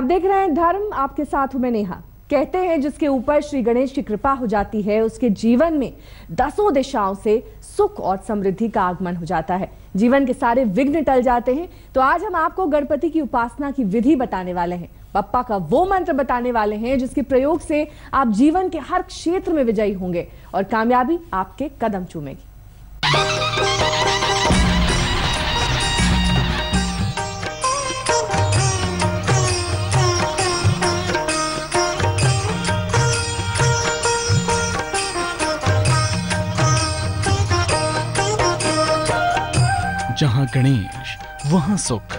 आप देख रहे हैं धर्म, आपके साथ हूं मैं नेहा। कहते हैं जिसके ऊपर श्री गणेश की कृपा हो जाती है उसके जीवन में दसों दिशाओं से सुख और समृद्धि का आगमन हो जाता है, जीवन के सारे विघ्न टल जाते हैं। तो आज हम आपको गणपति की उपासना की विधि बताने वाले हैं, बप्पा का वो मंत्र बताने वाले हैं जिसके प्रयोग से आप जीवन के हर क्षेत्र में विजयी होंगे और कामयाबी आपके कदम चूमेगी। जहां गणेश वहां सुख।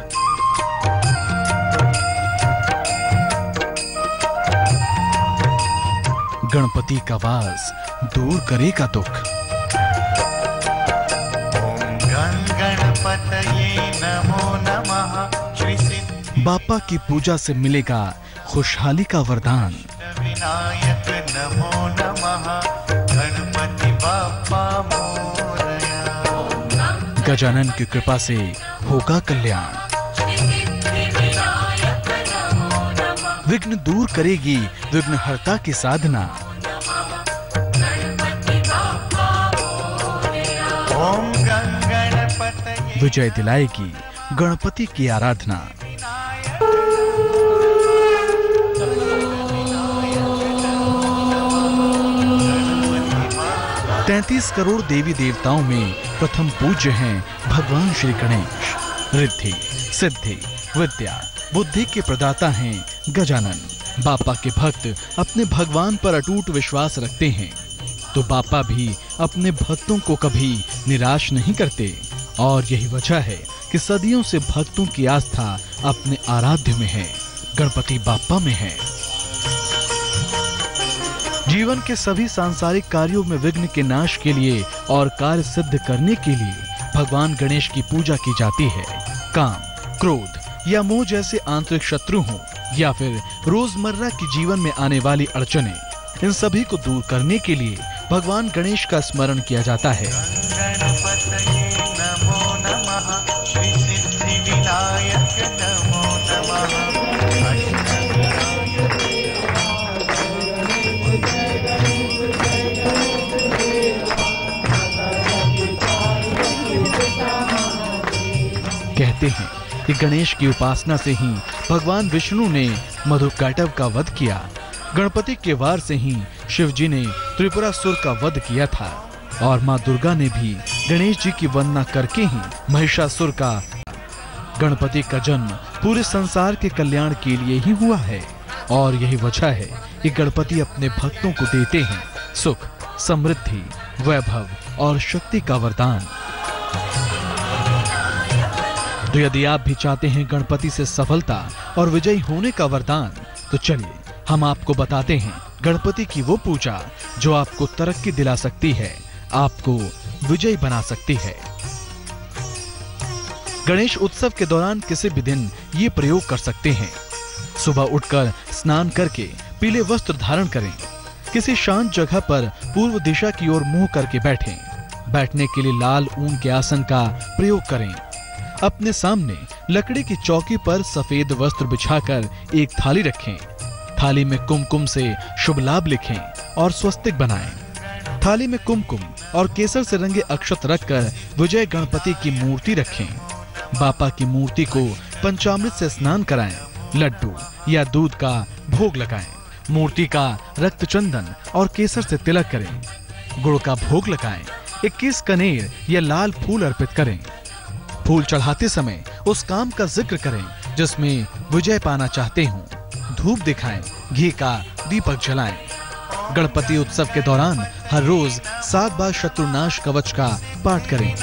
गणपति का वास दूर करेगा दुख। बापा की पूजा से मिलेगा खुशहाली का वरदान। गजानन की कृपा से होगा कल्याण। विघ्न दूर करेगी विघ्नहर्ता की साधना। विजय दिलाएगी गणपति की आराधना। तैतीस करोड़ देवी देवताओं में प्रथम पूज्य हैं भगवान श्री गणेश। रिद्धि सिद्धि विद्या बुद्धि के प्रदाता हैं गजानन। बापा के भक्त अपने भगवान पर अटूट विश्वास रखते हैं तो बापा भी अपने भक्तों को कभी निराश नहीं करते और यही वजह है कि सदियों से भक्तों की आस्था अपने आराध्य में है, गणपति बापा में है। जीवन के सभी सांसारिक कार्यों में विघ्न के नाश के लिए और कार्य सिद्ध करने के लिए भगवान गणेश की पूजा की जाती है। काम, क्रोध या मोह जैसे आंतरिक शत्रु हों या फिर रोजमर्रा की जीवन में आने वाली अड़चने, इन सभी को दूर करने के लिए भगवान गणेश का स्मरण किया जाता है। कहते हैं कि गणेश की उपासना से ही भगवान विष्णु ने मधुकैटव का वध किया। गणपति के वार से ही शिवजी ने त्रिपुरासुर का वध किया था और मां दुर्गा ने भी गणेश जी की वंदना करके ही महिषासुर का। गणपति का जन्म पूरे संसार के कल्याण के लिए ही हुआ है और यही वजह है कि गणपति अपने भक्तों को देते हैं सुख, समृद्धि, वैभव और शक्ति का वरदान। तो यदि आप भी चाहते हैं गणपति से सफलता और विजयी होने का वरदान, तो चलिए हम आपको बताते हैं गणपति की वो पूजा जो आपको तरक्की दिला सकती है, आपको विजयी बना सकती है। गणेश उत्सव के दौरान किसी भी दिन ये प्रयोग कर सकते हैं। सुबह उठकर स्नान करके पीले वस्त्र धारण करें। किसी शांत जगह पर पूर्व दिशा की ओर मुंह करके बैठें। बैठने के लिए लाल ऊन के आसन का प्रयोग करें। अपने सामने लकड़ी की चौकी पर सफेद वस्त्र बिछाकर एक थाली रखें। थाली में कुमकुम से शुभ लाभ लिखें और स्वस्तिक बनाएं। थाली में कुमकुम और केसर से रंगे अक्षत रखकर विजय गणपति की मूर्ति रखें। बापा की मूर्ति को पंचामृत से स्नान कराएं। लड्डू या दूध का भोग लगाएं। मूर्ति का रक्त चंदन और केसर से तिलक करें। गुड़ का भोग लगाएं। 21 कनेर या लाल फूल अर्पित करें। फूल चढ़ाते समय उस काम का जिक्र करें जिसमें विजय पाना चाहते हो। धूप दिखाएं, घी का दीपक जलाएं। गणपति उत्सव के दौरान हर रोज 7 बार शत्रुनाश कवच का पाठ करें।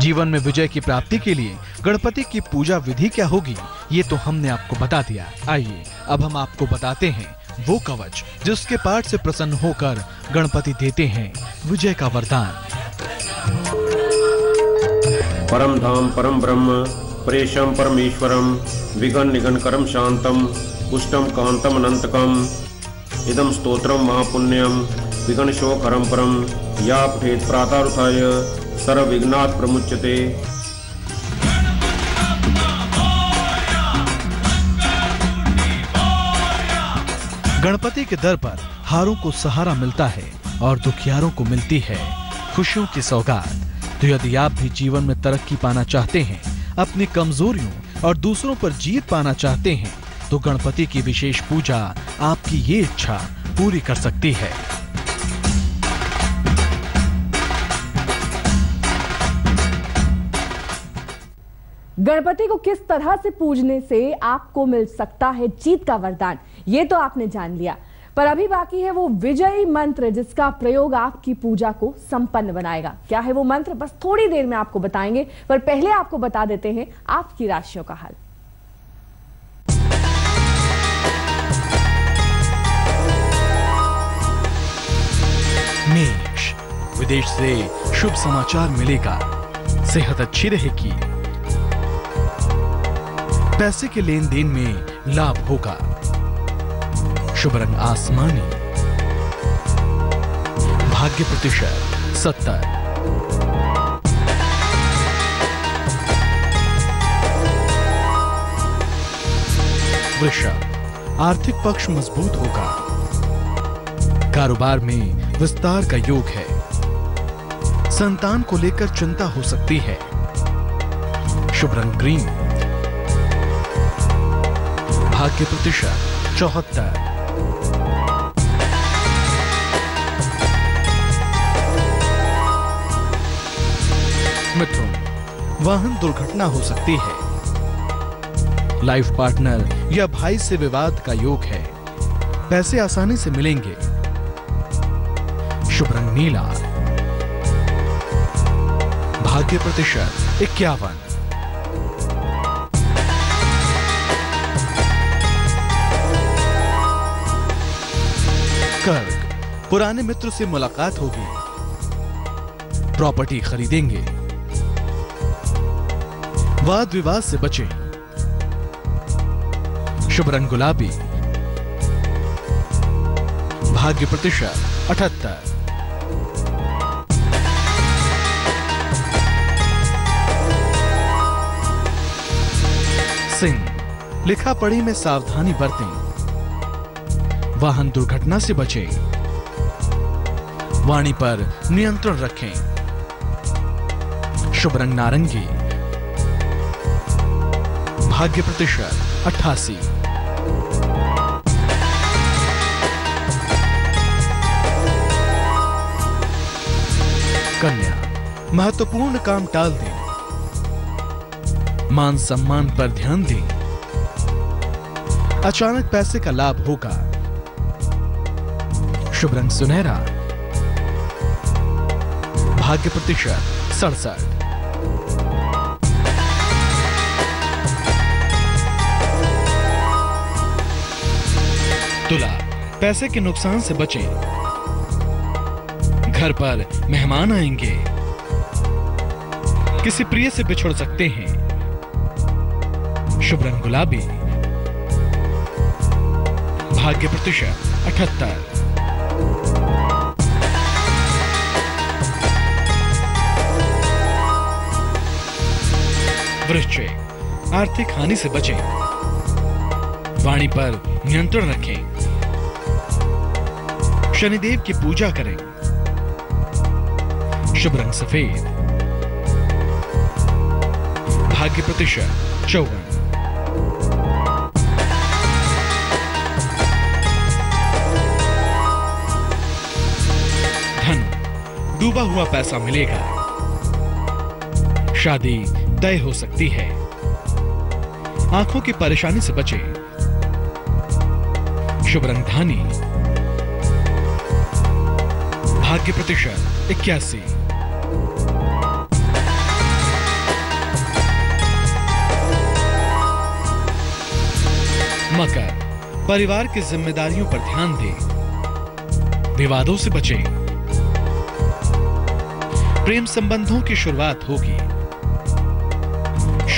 जीवन में विजय की प्राप्ति के लिए गणपति की पूजा विधि क्या होगी ये तो हमने आपको बता दिया। आइए अब हम आपको बताते हैं वो कवच जिसके पाठ से प्रसन्न होकर गणपति देते हैं विजय का वरदान। परम धाम परम ब्रह्म प्रेषम परमेश्वरम विघन निघन करम शांतम पुष्टम कांतम अनंतकम इदम स्तोत्रम महापुण्यम विघन शोक हरम परम या पठेत प्रातरुत्थाय सर्वविघ्नात् प्रमुच्यते। गणपति के दर पर हारों को सहारा मिलता है और दुखियारों को मिलती है खुशियों की सौगात। तो यदि आप भी जीवन में तरक्की पाना चाहते हैं, अपनी कमजोरियों और दूसरों पर जीत पाना चाहते हैं, तो गणपति की विशेष पूजा आपकी ये इच्छा पूरी कर सकती है। गणपति को किस तरह से पूजने से आपको मिल सकता है जीत का वरदान, ये तो आपने जान लिया, पर अभी बाकी है वो विजयी मंत्र जिसका प्रयोग आपकी पूजा को संपन्न बनाएगा। क्या है वो मंत्र, बस थोड़ी देर में आपको बताएंगे, पर पहले आपको बता देते हैं आपकी राशियों का हाल। मेष, विदेश से शुभ समाचार मिलेगा, सेहत अच्छी रहेगी, पैसे के लेन देन में लाभ होगा, शुभ रंग आसमानी, भाग्य प्रतिशत 70। वृषभ, आर्थिक पक्ष मजबूत होगा, कारोबार में विस्तार का योग है, संतान को लेकर चिंता हो सकती है, शुभ रंग ग्रीन, भाग्य प्रतिशत 74। मिथुन, वाहन दुर्घटना हो सकती है, लाइफ पार्टनर या भाई से विवाद का योग है, पैसे आसानी से मिलेंगे, शुभ रंग नीला, भाग्य प्रतिशत 51। कर्क, पुराने मित्र से मुलाकात होगी, प्रॉपर्टी खरीदेंगे, वाद विवाद से बचें, शुभ रंग गुलाबी, भाग्य प्रतिशत 78। सिंह, लिखा पढ़ी में सावधानी बरतें, वाहन दुर्घटना से बचें, वाणी पर नियंत्रण रखें, शुभ रंग नारंगी, भाग्य प्रतिशत 88। कन्या, महत्वपूर्ण काम टाल दें, मान सम्मान पर ध्यान दें, अचानक पैसे का लाभ होगा, शुभ रंग सुनहरा, भाग्य प्रतिशत 67। तुला, पैसे के नुकसान से बचें, घर पर मेहमान आएंगे, किसी प्रिय से बिछड़ सकते हैं, शुभ रंग गुलाबी, भाग्य प्रतिशत 78। वृश्चिक, आर्थिक हानि से बचें, वाणी पर नियंत्रण रखें, शनिदेव की पूजा करें, शुभ रंग सफेद, भाग्य प्रतिशत 54। धन, डूबा हुआ पैसा मिलेगा, शादी तय हो सकती है, आंखों की परेशानी से बचें, शुभ रंग धानी, भाग्य प्रतिशत 81। मकर, परिवार की जिम्मेदारियों पर ध्यान दें, विवादों से बचें, प्रेम संबंधों की शुरुआत होगी,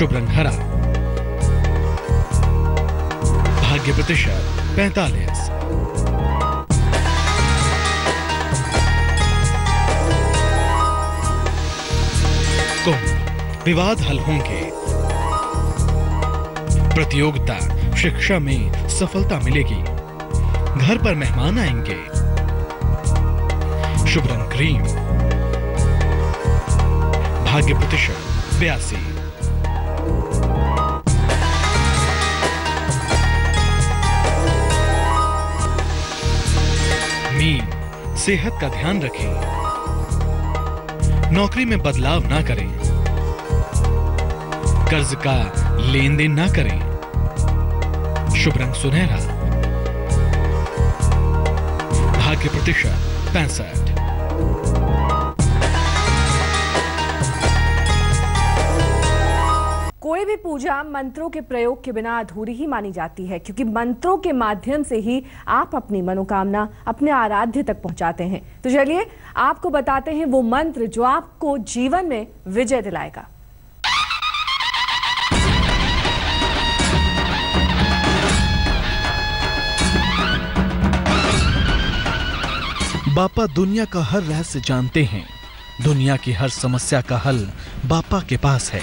शुभ रंग हरा, भाग्य प्रतिशत 45। तो विवाद हल होंगे, प्रतियोगिता शिक्षा में सफलता मिलेगी, घर पर मेहमान आएंगे, शुभ रंग क्रीम, भाग्य प्रतिशत 82। मीन, सेहत का ध्यान रखें, नौकरी में बदलाव ना करें, कर्ज का लेन देन ना करें, शुभ रंग सुनहरा, भाग्य प्रतिशत 65। कोई भी पूजा मंत्रों के प्रयोग के बिना अधूरी ही मानी जाती है, क्योंकि मंत्रों के माध्यम से ही आप अपनी मनोकामना अपने आराध्य तक पहुंचाते हैं। तो चलिए आपको बताते हैं वो मंत्र जो आपको जीवन में विजय दिलाएगा। बापा दुनिया का हर रहस्य जानते हैं, दुनिया की हर समस्या का हल बापा के पास है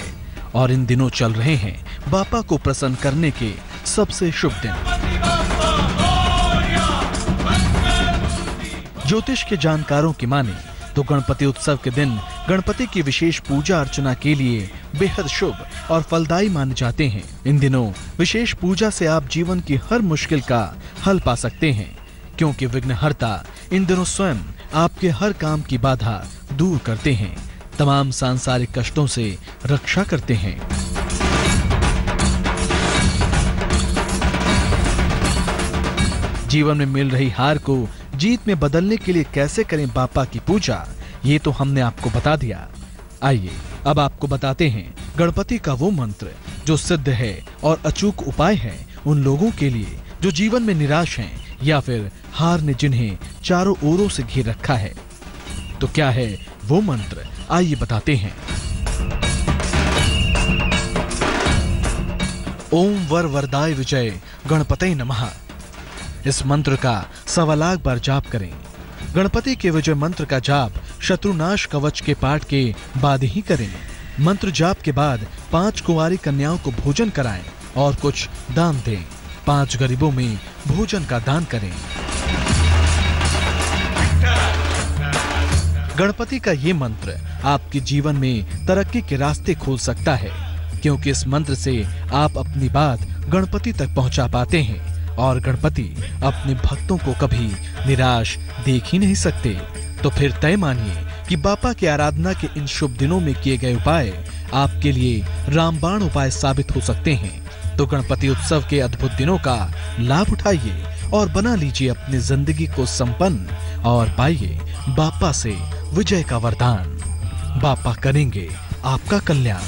और इन दिनों चल रहे हैं बापा को प्रसन्न करने के सबसे शुभ दिन। ज्योतिष के जानकारों की माने तो गणपति उत्सव के दिन गणपति की विशेष पूजा अर्चना के लिए बेहद शुभ और फलदायी माने जाते हैं। इन दिनों विशेष पूजा से आप जीवन की हर मुश्किल का हल पा सकते हैं, क्योंकि विघ्नहर्ता इन दिनों स्वयं आपके हर काम की बाधा दूर करते हैं, तमाम सांसारिक कष्टों से रक्षा करते हैं। जीवन में मिल रही हार को जीत में बदलने के लिए कैसे करें बापा की पूजा, ये तो हमने आपको बता दिया। आइए अब आपको बताते हैं गणपति का वो मंत्र जो सिद्ध है और अचूक उपाय है उन लोगों के लिए जो जीवन में निराश हैं या फिर हार ने जिन्हें चारों ओरों से घेर रखा है। तो क्या है वो मंत्र, आइए बताते हैं। ओम वर वरदाय विजय गणपतये नमः। इस मंत्र का 1.25 लाख बार जाप करें। गणपति के विजय मंत्र का जाप शत्रुनाश कवच के पाठ के बाद ही करें। मंत्र जाप के बाद 5 कुंवारी कन्याओं को भोजन कराएं और कुछ दान दें। 5 गरीबों में भोजन का दान करें। गणपति का ये मंत्र आपके जीवन में तरक्की के रास्ते खोल सकता है, क्योंकि इस मंत्र से आप अपनी बात गणपति तक पहुंचा पाते हैं और गणपति अपने भक्तों को कभी निराश देख ही नहीं सकते। तो फिर तय मानिए कि बापा की आराधना के इन शुभ दिनों में किए गए उपाय आपके लिए रामबाण उपाय साबित हो सकते हैं। तो गणपति उत्सव के अद्भुत दिनों का लाभ उठाइए और बना लीजिए अपनी जिंदगी को संपन्न और पाइए बापा से विजय का वरदान। बापा करेंगे आपका कल्याण।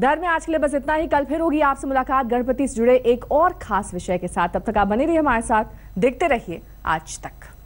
दर में आज के लिए बस इतना ही। कल फिर होगी आपसे मुलाकात गणपति से जुड़े एक और खास विषय के साथ। तब तक आप बने रहिए हमारे साथ, देखते रहिए आज तक।